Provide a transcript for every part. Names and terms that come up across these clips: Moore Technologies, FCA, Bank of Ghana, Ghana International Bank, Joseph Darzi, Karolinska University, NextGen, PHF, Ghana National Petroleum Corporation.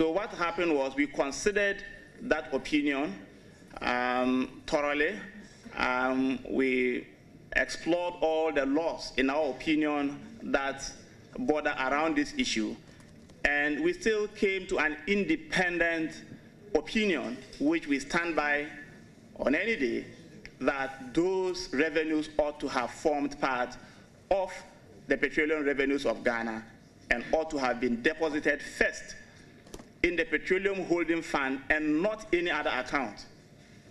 So what happened was we considered that opinion thoroughly. We explored all the laws, in our opinion, that border around this issue. And we still came to an independent opinion, which we stand by on any day, that those revenues ought to have formed part of the petroleum revenues of Ghana and ought to have been deposited first in the petroleum holding fund and not any other account.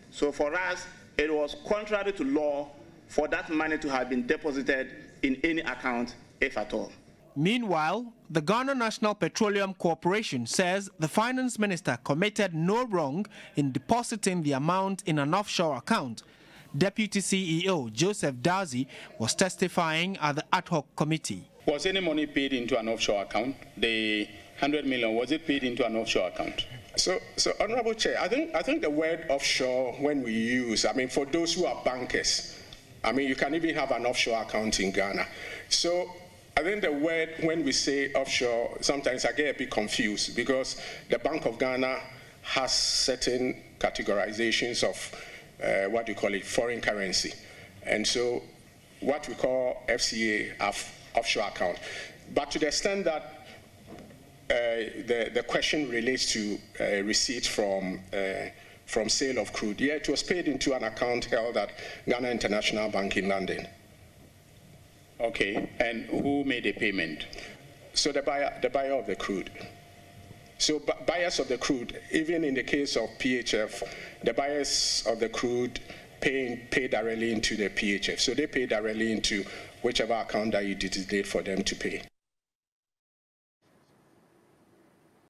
So for us, it was contrary to law for that money to have been deposited in any account, if at all. Meanwhile, the Ghana National Petroleum Corporation says the finance minister committed no wrong in depositing the amount in an offshore account. Deputy CEO Joseph Darzi was testifying at the ad hoc committee. Was any money paid into an offshore account? The 100 million, was it paid into an offshore account? So Honorable Chair, I think the word offshore, when we use, I mean, for those who are bankers, I mean, you can even have an offshore account in Ghana. So I think the word, when we say offshore, sometimes I get a bit confused because the Bank of Ghana has certain categorizations of foreign currency. And so what we call FCA, offshore account. But to the extent that the question relates to receipts from sale of crude, yeah, it was paid into an account held at Ghana International Bank in London. Okay, and who made the payment? So the buyer of the crude. So buyers of the crude, even in the case of PHF, the buyers of the crude pay directly into the PHF. So they pay directly into whichever account that you designate for them to pay.